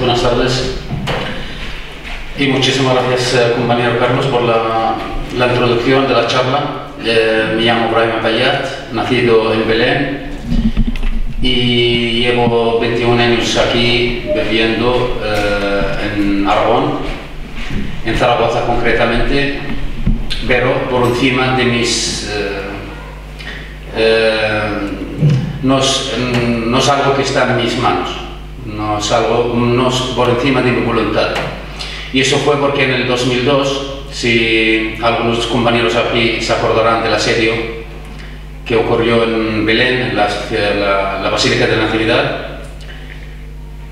buenas tardes. Y muchísimas gracias, compañero Carlos, por la introducción de la charla. Me llamo Brahim Apayat, nacido en Belén, y llevo 21 años aquí viviendo en Aragón, en Zaragoza concretamente, pero por encima de mis... no es algo que está en mis manos, no es algo, no es por encima de mi voluntad. Y eso fue porque en el 2002, si algunos compañeros aquí se acordarán del asedio que ocurrió en Belén, en la Basílica de la Natividad,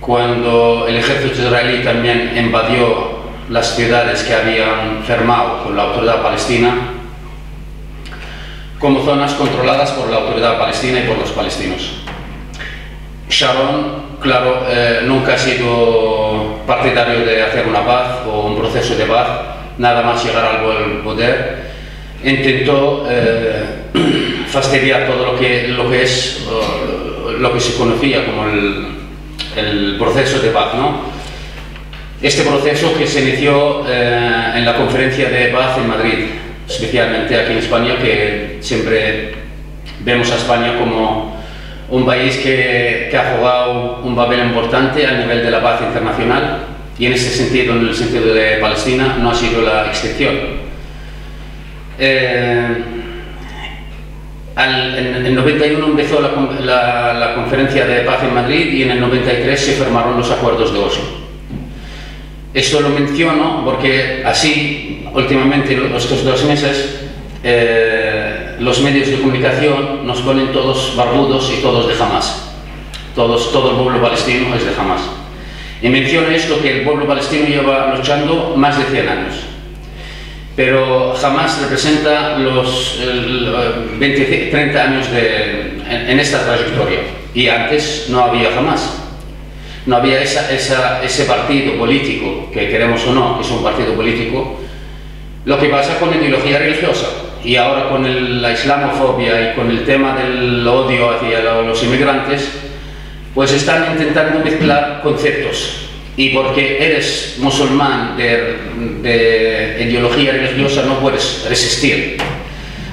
cuando el ejército israelí también invadió las ciudades que habían firmado con la Autoridad Palestina como zonas controladas por la Autoridad Palestina y por los palestinos. Sharon, claro, nunca ha sido partidario de hacer una paz o un proceso de paz, nada más llegar al poder. Intentó fastidiar todo lo que se conocía como el proceso de paz, ¿no? Este proceso que se inició en la conferencia de paz en Madrid, especialmente aquí en España, que siempre vemos a España como un país que ha jugado un papel importante a nivel de la paz internacional, y en ese sentido, en el sentido de Palestina, no ha sido la excepción. En el 91 empezó la conferencia de paz en Madrid, y en el 93 se firmaron los acuerdos de Oslo. Esto lo menciono porque así, últimamente, estos 2 meses, los medios de comunicación nos ponen todos barbudos y todos de Hamas. Todo el pueblo palestino es de Hamas. Y menciono esto, que el pueblo palestino lleva luchando más de 100 años. Pero Hamas representa los 30 años en esta trayectoria. Y antes no había Hamas. No había ese partido político, que queremos o no, que es un partido político. Lo que pasa con la ideología religiosa, y ahora con la islamofobia y con el tema del odio hacia los inmigrantes, pues están intentando mezclar conceptos. Y porque eres musulmán de ideología religiosa no puedes resistir.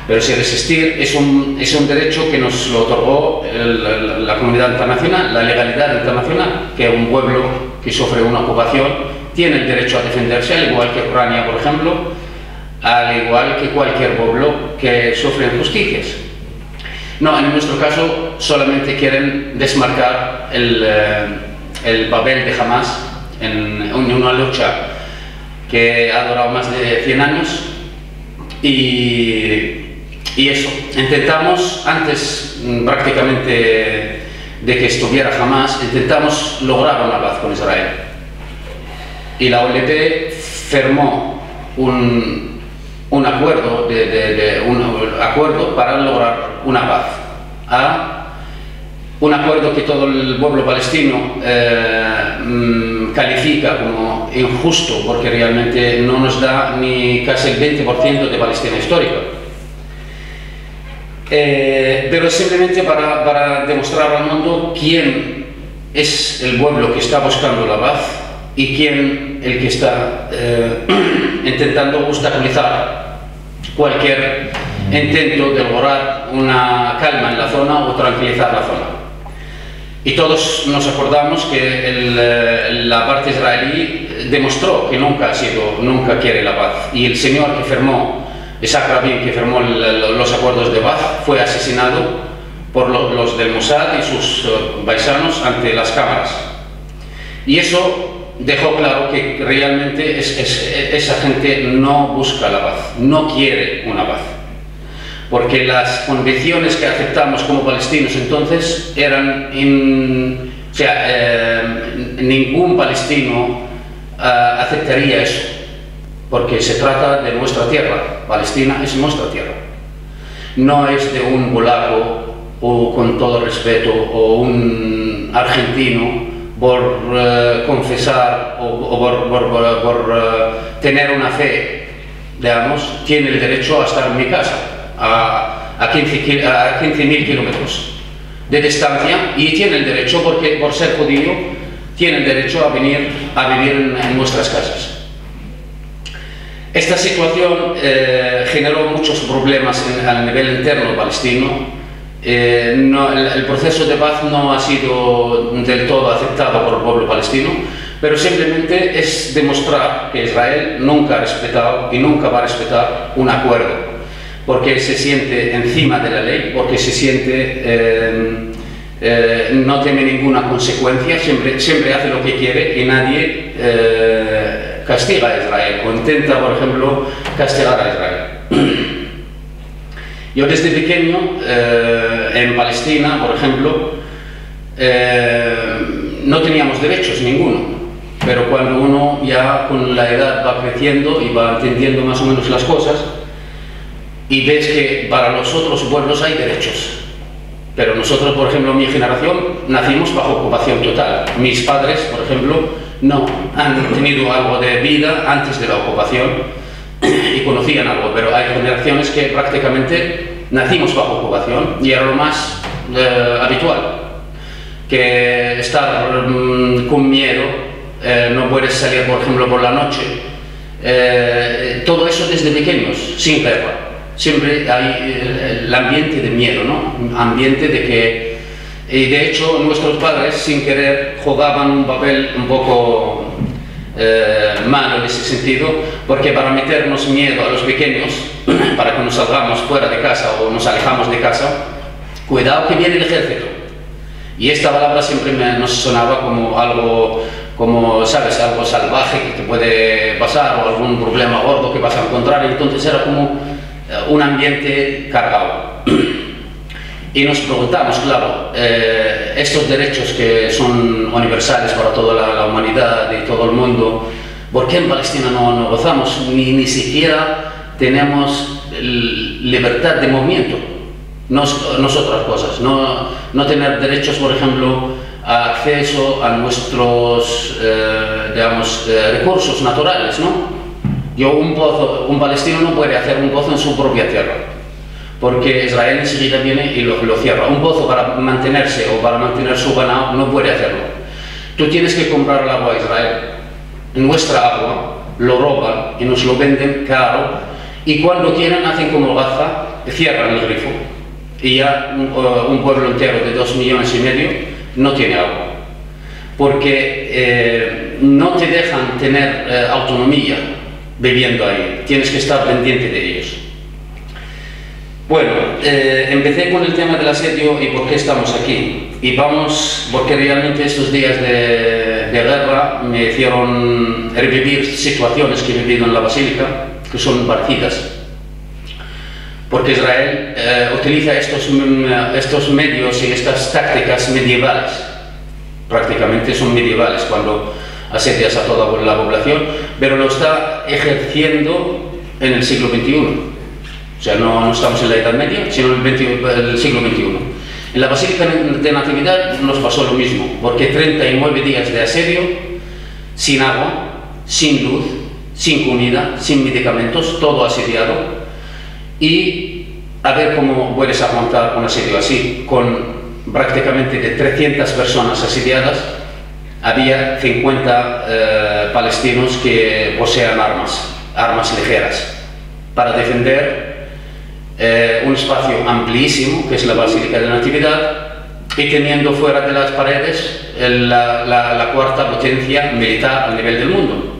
Pero si resistir es un derecho que nos lo otorgó la comunidad internacional, la legalidad internacional, que un pueblo que sufre una ocupación tiene el derecho a defenderse, al igual que Ucrania, por ejemplo, al igual que cualquier pueblo que sufre injusticias. No, en nuestro caso solamente quieren desmarcar el papel de Hamas en una lucha que ha durado más de 100 años. Y eso, intentamos, antes prácticamente de que estuviera Hamas, intentamos lograr una paz con Israel. Y la OLP firmó un acuerdo, un acuerdo para lograr una paz. Un acuerdo que todo el pueblo palestino califica como injusto, porque realmente no nos da ni casi el 20% de Palestina histórica. Pero simplemente para demostrar al mundo quién es el pueblo que está buscando la paz y quién el que está intentando obstaculizar cualquier intento de lograr una calma en la zona o tranquilizar la zona. Y todos nos acordamos que la parte israelí demostró que nunca quiere la paz. Y el señor que firmó, Isaac Rabin, que firmó los acuerdos de paz, fue asesinado por los del Mossad y sus paisanos ante las cámaras. Y eso dejó claro que realmente esa gente no busca la paz, no quiere una paz. Porque las condiciones que aceptamos como palestinos entonces eran, ningún palestino aceptaría eso, porque se trata de nuestra tierra. Palestina es nuestra tierra, no es de un polaco o, con todo respeto, o un argentino por confesar o por tener una fe, digamos, tiene el derecho a estar en mi casa a 15.000 kilómetros de distancia, y tiene el derecho, porque por ser judío, tienen derecho a venir a vivir en nuestras casas. Esta situación generó muchos problemas a nivel interno palestino. El proceso de paz no ha sido del todo aceptado por el pueblo palestino, pero simplemente es demostrar que Israel nunca ha respetado y nunca va a respetar un acuerdo, porque se siente encima de la ley, porque se siente no teme ninguna consecuencia, siempre hace lo que quiere y nadie castiga a Israel o intenta, por ejemplo, castigar a Israel. Yo desde pequeño, en Palestina, por ejemplo, no teníamos derechos ninguno, pero cuando uno ya con la edad va creciendo y va entendiendo más o menos las cosas y ves que para los otros pueblos hay derechos, pero nosotros, por ejemplo, mi generación, nacimos bajo ocupación total. Mis padres, por ejemplo, no han tenido algo de vida antes de la ocupación y conocían algo, pero hay generaciones que prácticamente nacimos bajo ocupación y era lo más habitual, que estar con miedo, no puedes salir, por ejemplo, por la noche, todo eso desde pequeños, sin guerra. Siempre hay el ambiente de miedo, ¿no? Ambiente de que, y de hecho nuestros padres sin querer jugaban un papel un poco malo en ese sentido, porque para meternos miedo a los pequeños, para que nos salgamos fuera de casa o nos alejamos de casa, cuidado que viene el ejército. Y esta palabra siempre nos sonaba como algo, como sabes, algo salvaje que te puede pasar o algún problema gordo que vas a encontrar. Entonces era como un ambiente cargado. Y nos preguntamos, claro, estos derechos que son universales para toda la humanidad y todo el mundo, ¿por qué en Palestina no gozamos? Ni siquiera tenemos libertad de movimiento, no es otras cosas. No tener derechos, por ejemplo, a acceso a nuestros digamos, recursos naturales, ¿no? Un palestino no puede hacer un pozo en su propia tierra, porque Israel enseguida viene y lo cierra. Un pozo para mantenerse o para mantener su ganado no puede hacerlo. Tú tienes que comprar el agua a Israel. Nuestra agua lo roban y nos lo venden caro, y cuando quieren hacen como Gaza, cierran el grifo y ya un pueblo entero de 2,5 millones no tiene agua, porque no te dejan tener autonomía viviendo ahí, tienes que estar pendiente de ellos. Bueno, empecé con el tema del asedio y por qué estamos aquí. Y vamos, porque realmente estos días de guerra me hicieron revivir situaciones que he vivido en la Basílica, que son parecidas. Porque Israel utiliza estos medios y estas tácticas medievales. Prácticamente son medievales cuando asedias a toda la población, pero lo está ejerciendo en el siglo XXI. O sea, no estamos en la Edad Media, sino en el siglo XXI. En la Basílica de Natividad nos pasó lo mismo, porque 39 días de asedio, sin agua, sin luz, sin comida, sin medicamentos, todo asediado. Y a ver cómo puedes aguantar un asedio así, con prácticamente de 300 personas asediadas, había 50 palestinos que posean armas ligeras, para defender un espacio amplísimo que es la Basílica de la Natividad, y teniendo fuera de las paredes la cuarta potencia militar a nivel del mundo.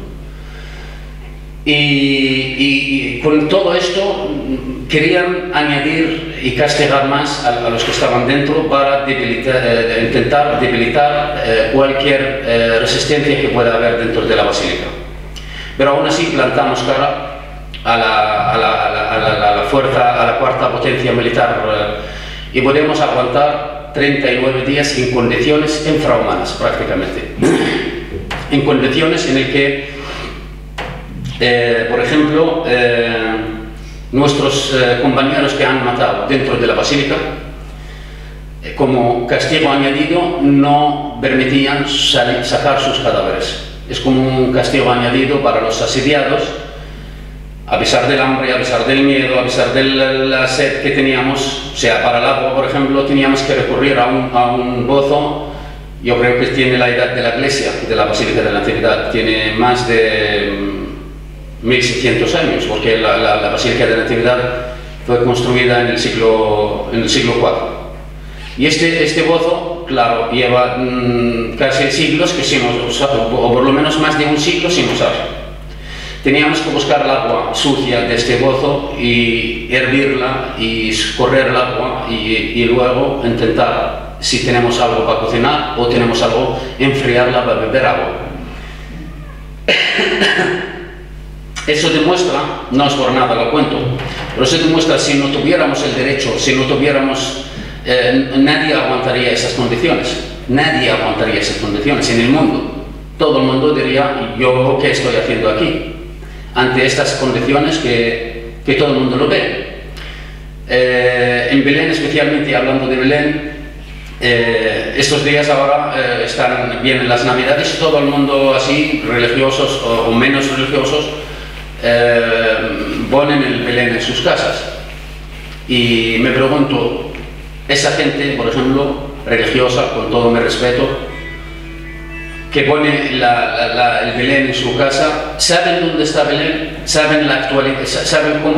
Y con todo esto querían añadir y castigar más a los que estaban dentro para intentar debilitar cualquier resistencia que pueda haber dentro de la Basílica. Pero aún así plantamos cara a la fuerza, a la cuarta potencia militar, y podemos aguantar 39 días en condiciones infrahumanas prácticamente, en condiciones en el que, por ejemplo, nuestros compañeros que han matado dentro de la Basílica, como castigo añadido, no permitían sacar sus cadáveres. Es como un castigo añadido para los asediados. A pesar del hambre, a pesar del miedo, a pesar de la sed que teníamos, o sea, para el agua, por ejemplo, teníamos que recurrir a un pozo Yo creo que tiene la edad de la iglesia, de la Basílica de la Natividad, tiene más de 1600 años, porque la Basílica de la Natividad fue construida en el siglo IV. Y este bozo, claro, lleva casi siglos que sin usar, o por lo menos más de un siglo sin usar. Teníamos que buscar el agua sucia de este bozo y hervirla y escorrer el agua y luego intentar, si tenemos algo para cocinar o tenemos algo, enfriarla para beber agua. Eso demuestra, no es por nada lo cuento, pero eso demuestra, si no tuviéramos el derecho, si no tuviéramos, nadie aguantaría esas condiciones, nadie aguantaría esas condiciones en el mundo. Todo el mundo diría, yo qué estoy haciendo aquí, ante estas condiciones que todo el mundo lo ve. En Belén, especialmente hablando de Belén, estos días ahora están bien las navidades, todo el mundo así, religiosos o menos religiosos, ponen el Belén en sus casas. Y me pregunto, esa gente, por ejemplo, religiosa, con todo mi respeto, que pone el Belén en su casa, ¿saben dónde está Belén? ¿Saben la actualidad? ¿Saben cómo?